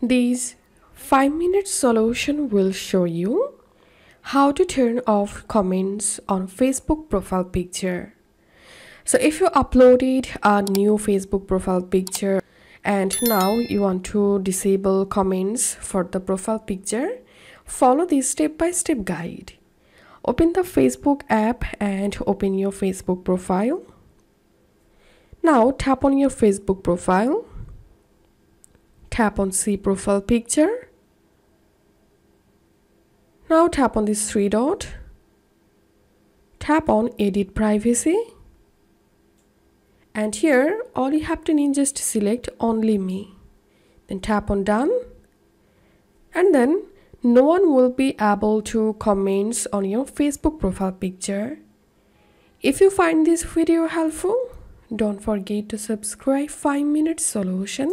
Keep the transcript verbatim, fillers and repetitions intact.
This five minute solution will show you how to turn off comments on Facebook profile picture. So if you uploaded a new Facebook profile picture and now you want to disable comments for the profile picture, follow this step-by-step guide. Open the Facebook app and open your Facebook profile. Now tap on your Facebook profile. Tap on See Profile Picture. Now tap on this three dot. Tap on Edit Privacy. And here all you have to do is just select Only Me. Then tap on Done. And then no one will be able to comment on your Facebook profile picture. If you find this video helpful, don't forget to subscribe five minute solution.